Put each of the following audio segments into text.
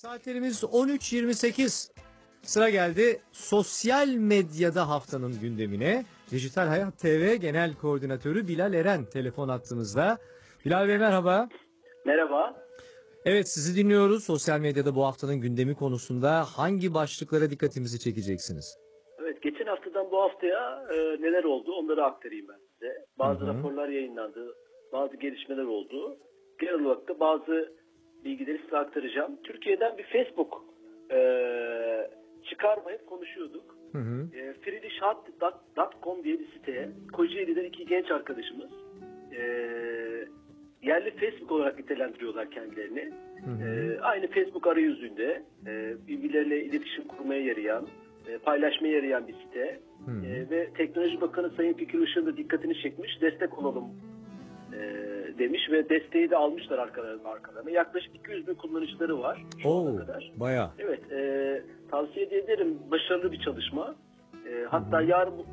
Saatlerimiz 13.28. Sıra geldi sosyal medyada haftanın gündemine. Dijital Hayat TV Genel Koordinatörü Bilal Eren telefon attığımızda. Bilal Bey merhaba. Merhaba. Evet, sizi dinliyoruz. Sosyal medyada bu haftanın gündemi konusunda hangi başlıklara dikkatimizi çekeceksiniz? Evet, geçen haftadan bu haftaya neler oldu onları aktarayım ben size. Bazı raporlar yayınlandı, bazı gelişmeler oldu. Genel olarak da bazı bilgileri size aktaracağım. Türkiye'den bir Facebook çıkarmayıp konuşuyorduk. FreeLeeshat.com diye bir siteye Kocaeli'den iki genç arkadaşımız yerli Facebook olarak nitelendiriyorlar kendilerini. Aynı Facebook arayüzünde birbirleriyle iletişim kurmaya yarayan, paylaşmaya yarayan bir site. Ve Teknoloji Bakanı Sayın Fikri Işık'ın da dikkatini çekmiş, destek olalım demiş ve desteği de almışlar arkalarına. Yaklaşık 200 bin kullanıcıları var şu ana kadar. Bayağı. Evet, tavsiye ederim, başarılı bir çalışma. Hatta yarın bu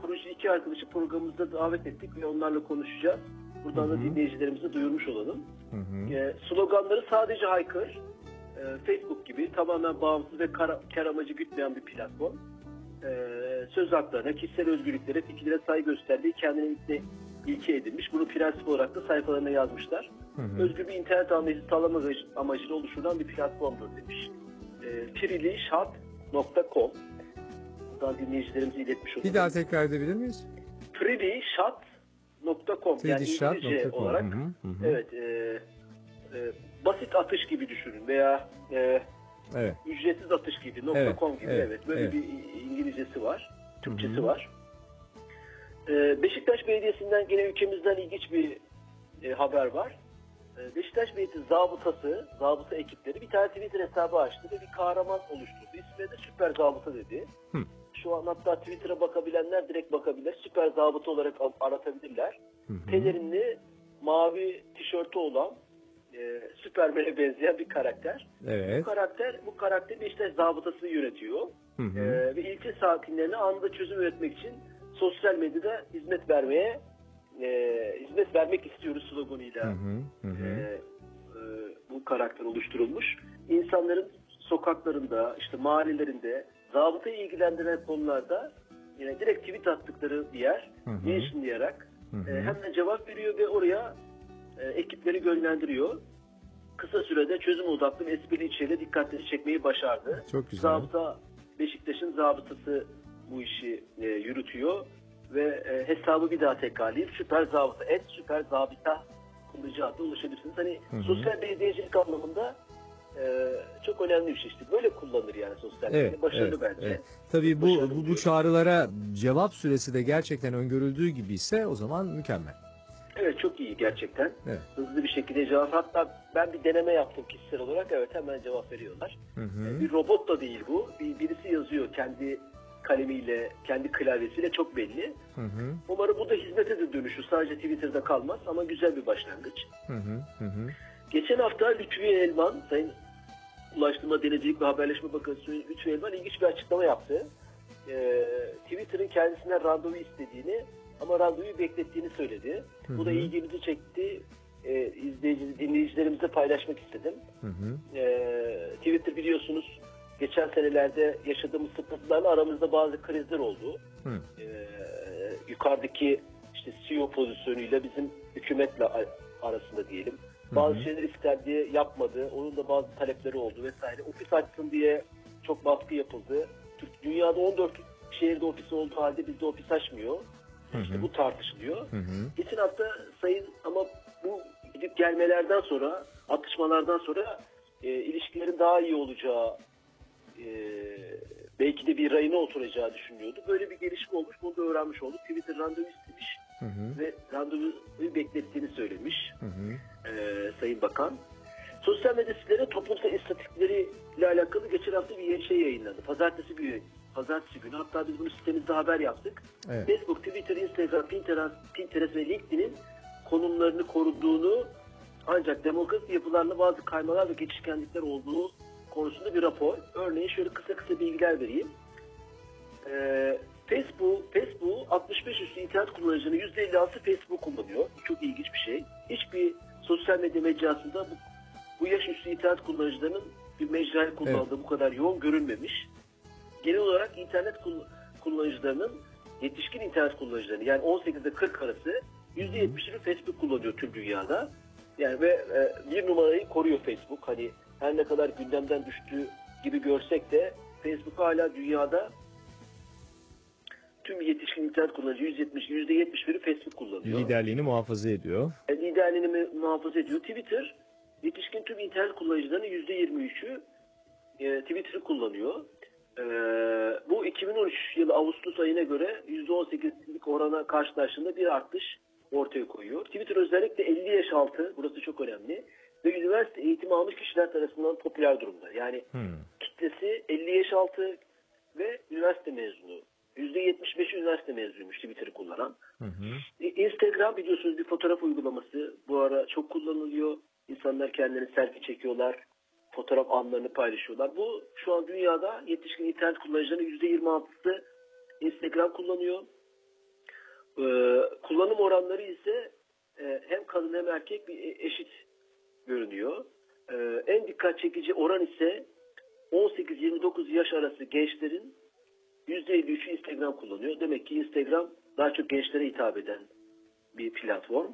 kurucu iki arkadaşı programımızda davet ettik ve onlarla konuşacağız. Buradan da dinleyicilerimize duyurmuş olalım. Sloganları sadece haykır, Facebook gibi tamamen bağımsız ve kar amacı gütmeyen bir platform. Söz haklarına, kişisel özgürlüklere, fikirlere saygı gösterdiği kendine ilke edilmiş. Bunu prensip olarak da sayfalarına yazmışlar. Özgür bir internet anlayışı sağlamak amacıyla oluşturulan bir platformdur demiş. Pridishat.com. Buradan dinleyicilerimize iletmiş olalım. Bir daha tekrar edebilir miyiz? Pridishat.com. Yani İngilizce olarak. Evet. Basit atış gibi düşünün veya ücretsiz atış gibi. .com gibi. Böyle bir İngilizcesi var. Türkçesi var. Beşiktaş Belediyesi'nden gene ülkemizden ilginç bir haber var. Beşiktaş Belediyesi zabıta ekipleri bir tane Twitter hesabı açtı ve bir kahraman oluşturdu. İsmine de Süper Zabıta dedi. Şu an hatta Twitter'a bakabilenler direkt bakabilir. Süper Zabıta olarak aratabilirler. Pelerinli, mavi tişörtü olan, Süpermen'e benzeyen bir karakter. Bu karakter Beşiktaş Zabıtası'nı yönetiyor. Ve ilçe sakinlerine anında çözüm üretmek için sosyal medyada hizmet vermek istiyoruz sloganıyla bu karakter oluşturulmuş. İnsanların sokaklarında, işte mahallelerinde zabıtayı ilgilendiren konularda direkt tweet attıkları bir yer, mentionlayarak hemen cevap veriyor ve oraya ekipleri yönlendiriyor. Kısa sürede çözüm odaklı ve esprili içeriğiyle dikkatleri çekmeyi başardı. Çok güzel. Beşiktaş'ın zabıtası bu işi yürütüyor ve hesabı bir daha tekrarlayıp @süperzabita kullanıcı adına ulaşabilirsiniz. Sosyal belediyecilik anlamında çok önemli bir şey işte. Böyle kullanılır yani sosyal medya. Başarılı bence. Tabii bu çağrılara cevap süresi de gerçekten öngörüldüğü gibi ise o zaman mükemmel. Evet, çok iyi gerçekten. Hızlı bir şekilde cevap. Hatta ben bir deneme yaptım kişisel olarak. Hemen cevap veriyorlar. Bir robot da değil bu. Birisi yazıyor kendi kalemiyle, kendi klavyesiyle, çok belli. Umarım bu da hizmete de dönüşür. Sadece Twitter'da kalmaz ama güzel bir başlangıç. Geçen hafta Lütfi Elvan, Sayın Ulaştırma, Denizcilik ve Haberleşme Bakanı Lütfi Elvan ilginç bir açıklama yaptı. Twitter'ın kendisinden randevu istediğini ama randevuyu beklettiğini söyledi. Bu da ilgimizi çekti. Dinleyicilerimize paylaşmak istedim. Twitter biliyorsunuz geçen senelerde yaşadığımız sıkıntılarla aramızda bazı krizler oldu. Yukarıdaki işte CEO pozisyonuyla bizim hükümetle arasında diyelim. Bazı şeyler ister diye yapmadı. Onun da bazı talepleri oldu vesaire. Ofis açsın diye çok baskı yapıldı. Dünyada 14 şehirde ofis olduğu halde bizde ofis açmıyor. İşte bu tartışılıyor. Geçen hafta ama bu gidip gelmelerden sonra, atışmalardan sonra ilişkilerin daha iyi olacağı, belki de bir rayına oturacağı düşünüyordu. Böyle bir gelişme olmuş. Bunu da öğrenmiş olduk. Twitter randevu istemiş ve randevuyu beklettiğini söylemiş Sayın Bakan. Sosyal medya siteleri toplumsal istatistikleriyle alakalı geçen hafta bir şey yayınlandı. Pazartesi günü. Hatta biz bunu sitemizde haber yaptık. Facebook, Twitter, Instagram, Pinterest ve LinkedIn'in konumlarını koruduğunu, ancak demokrasi yapılarında bazı kaymalar ve geçişkenlikler olduğu konusunda bir rapor. Örneğin şöyle kısa bilgiler vereyim. Facebook 65 üstü internet kullanıcının %56'sı Facebook kullanıyor. Çok ilginç bir şey. Hiçbir sosyal medya medyasında bu yaş üstü internet kullanıcılarının bir mecrayı kullandığı bu kadar yoğun görülmemiş. Genel olarak internet kullanıcılarının, yetişkin internet kullanıcılarının, yani 18'de 40 arası %70'ini Facebook kullanıyor tüm dünyada. Yani ve bir numarayı koruyor Facebook. Hani her ne kadar gündemden düştüğü gibi görsek de Facebook hala dünyada tüm yetişkin internet kullanıcı %71'i Facebook kullanıyor. Liderliğini muhafaza ediyor. Liderliğini muhafaza ediyor. Twitter, yetişkin tüm internet kullanıcılarının %23'ü Twitter'ı kullanıyor. Bu 2013 yılı Ağustos ayına göre %18'lik orana karşılaştığında bir artış ortaya koyuyor. Twitter özellikle 50 yaş altı, burası çok önemli, ve üniversite eğitimi almış kişiler tarafından popüler durumda. Yani kitlesi 50 yaş altı ve üniversite mezunu. %75'i üniversite mezunuymuş Twitter'ı kullanan. Instagram, biliyorsunuz, bir fotoğraf uygulaması. Bu ara çok kullanılıyor. İnsanlar kendilerini selfie çekiyorlar. Fotoğraf anlarını paylaşıyorlar. Bu şu an dünyada yetişkin internet kullanıcılarının %26'sı Instagram kullanıyor. Kullanım oranları ise hem kadın hem erkek bir eşit görünüyor. En dikkat çekici oran ise 18-29 yaş arası gençlerin %53'ü Instagram kullanıyor. Demek ki Instagram daha çok gençlere hitap eden bir platform.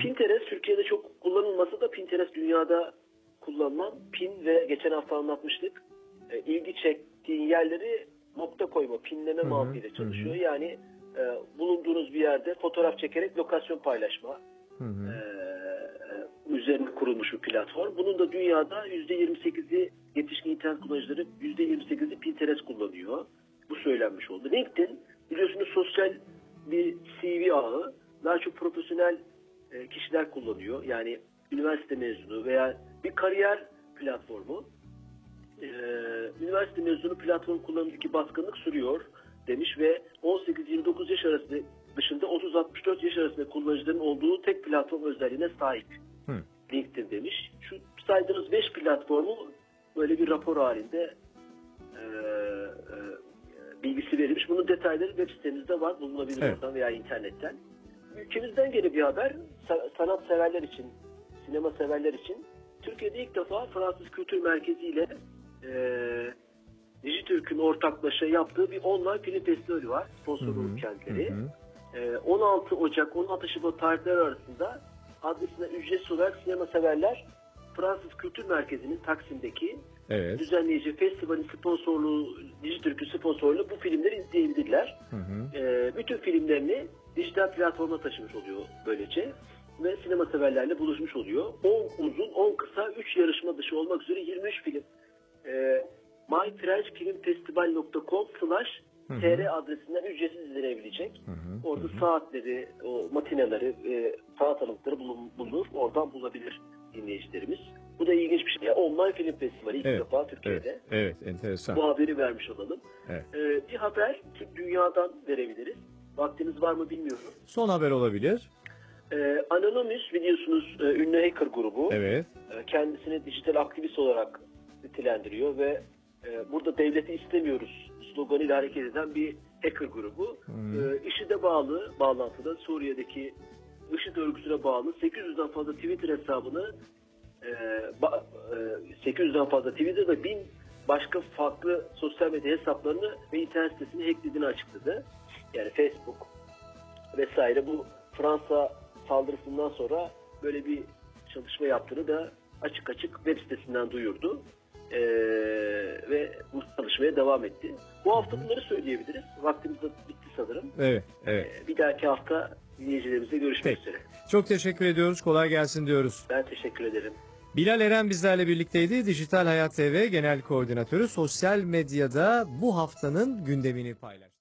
Pinterest Türkiye'de çok kullanılmasa da Pinterest dünyada kullanılan, pin ve geçen hafta anlatmıştık. İlgi çektiğin yerleri nokta koyma, pinleme mantığıyla çalışıyor. Yani bulunduğunuz bir yerde fotoğraf çekerek lokasyon paylaşma üzerine kurulmuş bir platform. Bunun da dünyada %28'i yetişkin internet kullanıcıları, %28'i Pinterest kullanıyor. Bu söylenmiş oldu. LinkedIn, biliyorsunuz, sosyal bir CV ağı. Daha çok profesyonel kişiler kullanıyor. Yani üniversite mezunu veya bir kariyer platformu. Üniversite mezunu platform kullanımındaki baskınlık sürüyor demiş ve 18-29 yaş arası dışında 30-64 yaş arasında kullanıcıların olduğu tek platform özelliğine sahip LinkedIn demiş. Şu saydığınız 5 platformu böyle bir rapor halinde bilgisi verilmiş. Bunun detayları web sitemizde var. Bulunabilir oradan veya internetten. Ülkemizden gene bir haber. Sanat severler için, sinema severler için Türkiye'de ilk defa Fransız Kültür Merkezi ile Dijitürk'ün ortaklaşa yaptığı bir online film festivali var. Sponsoru kendileri. 16 Ocak, 16 Şubat tarihleri arasında adresine ücretsiz olarak sinema severler Fransız Kültür Merkezi'nin Taksim'deki düzenleyici festivalin sponsorluğu, Dijitürk'ün sponsorluğu, bu filmleri izleyebilirler. Bütün filmlerini dijital platforma taşımış oluyor böylece ve sinema severlerle buluşmuş oluyor. 10 uzun, 10 kısa, 3 yarışma dışı olmak üzere 23 film. MyFrenchFilmFestival.com/tr adresinden ücretsiz izlenebilecek. Orada saatleri, o matineleri, saat aralıkları bulunur. Oradan bulabilir dinleyicilerimiz. Bu da ilginç bir şey. Yani online film festivali ilk defa Türkiye'de. Evet, enteresan. Bu haberi vermiş olalım. Bir haber ki dünyadan verebiliriz. Vaktiniz var mı bilmiyorum. Son haber olabilir. Anonymous, biliyorsunuz, ünlü hacker grubu. Kendisini dijital aktivist olarak nitelendiriyor ve burada devleti istemiyoruz sloganıyla hareket eden bir hacker grubu. IŞİD'e bağlı, bağlantıda Suriye'deki IŞİD örgütüne bağlı 800'den fazla Twitter hesabını 800'den fazla Twitter'da 1000 başka farklı sosyal medya hesaplarını ve internet sitesini hacklediğini açıkladı. Yani Facebook vesaire, bu Fransa saldırısından sonra böyle bir çalışma yaptığını da açık açık web sitesinden duyurdu. Ve bu çalışmaya devam etti. Bu hafta bunları söyleyebiliriz. Vaktimiz de bitti sanırım. Bir dahaki hafta dinleyicilerimizle görüşmek üzere. Çok teşekkür ediyoruz. Kolay gelsin diyoruz. Ben teşekkür ederim. Bilal Eren bizlerle birlikteydi. Dijital Hayat TV Genel Koordinatörü, sosyal medyada bu haftanın gündemini paylaştı.